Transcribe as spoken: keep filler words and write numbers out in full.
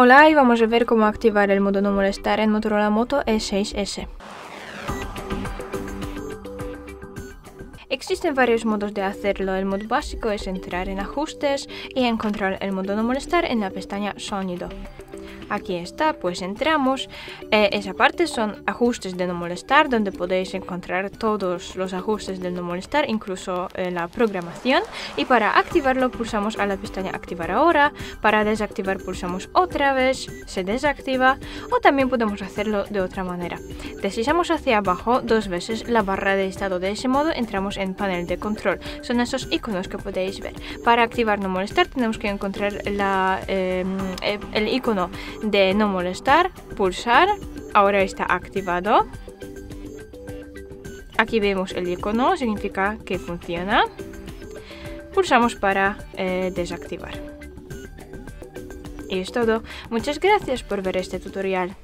Hola, y vamos a ver cómo activar el modo no molestar en Motorola Moto E seis S. Existen varios modos de hacerlo. El modo básico es entrar en ajustes y encontrar el modo no molestar en la pestaña sonido. Aquí está, pues entramos. Eh, esa parte son ajustes de no molestar, donde podéis encontrar todos los ajustes del no molestar, incluso eh, la programación. Y para activarlo pulsamos a la pestaña activar ahora, para desactivar pulsamos otra vez, se desactiva, o también podemos hacerlo de otra manera. Deslizamos hacia abajo dos veces la barra de estado, de ese modo entramos en panel de control. Son esos iconos que podéis ver. Para activar no molestar tenemos que encontrar la, eh, el icono de no molestar, pulsar, ahora está activado. Aquí vemos el icono, significa que funciona. Pulsamos para eh, desactivar. Y es todo. Muchas gracias por ver este tutorial.